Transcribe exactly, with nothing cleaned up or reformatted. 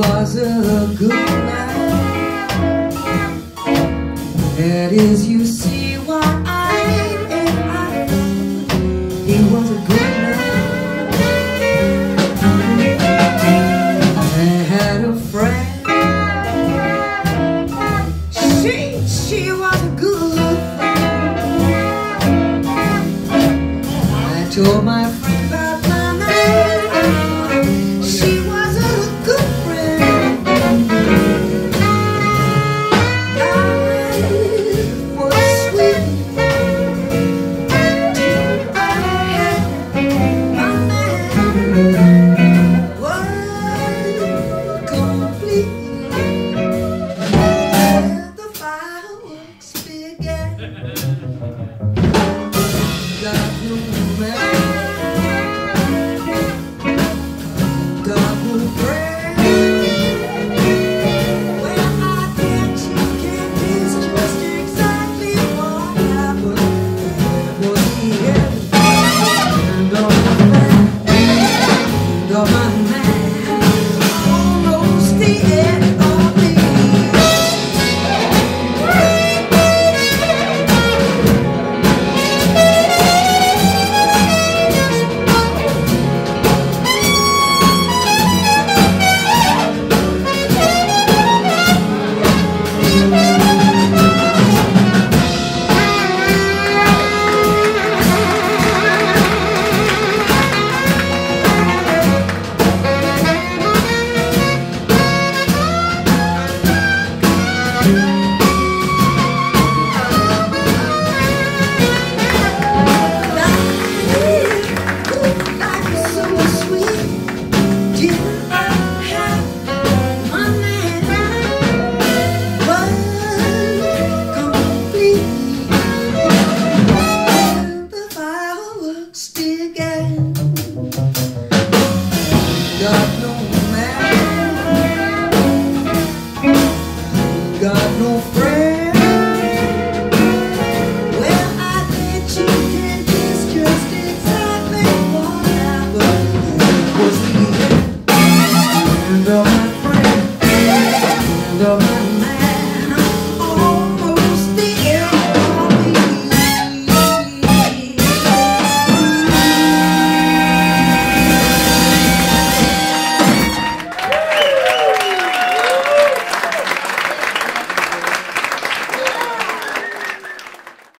was a good man. That is, you see why I am. I he was a good man. I had a friend. She, she was a good friend. I told my friend about my man. She was a good friend. Life was sweet. I had my man. World complete. Well, the fireworks began. God will pray. God will pray. Well, I bet you can't guess just exactly what happened. It was the end of my man, end of my man, almost the end. Got no man, got no friend. Well, I bet you can't guess just exactly what happened. It was the end of my friend, end of my